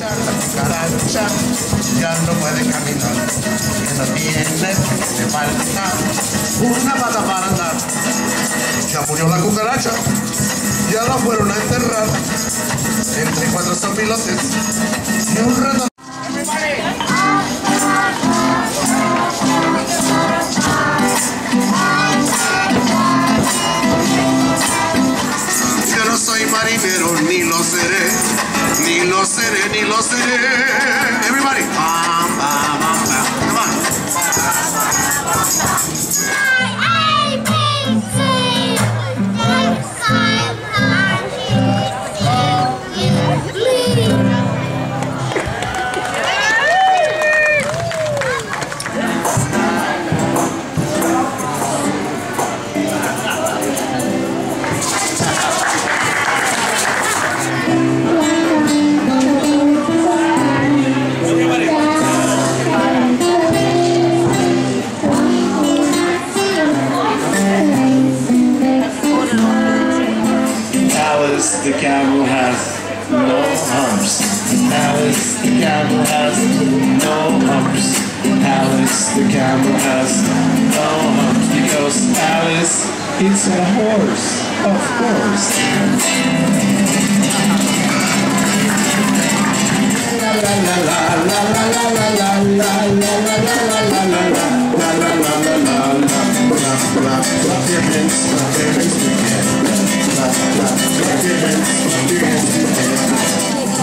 luchar, para luchar, ya no puede caminar, que no tiene, que le falta una pata para andar. Ya murió la cucaracha, ya la fueron a enterrar, entre 4 sopilotes y un ratón. Ni lo seré, ni lo seré, ni lo seré. Everybody, bam, bam, bam, bam. Come on. I A, B, C, X, the camel has no humps. Alice the camel has no humps. Alice the camel has no humps, because Alice it's a horse, of course.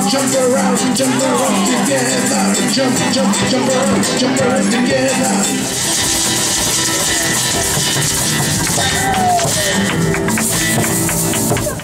Jump around, jump around together. Jump, jump, jump around together.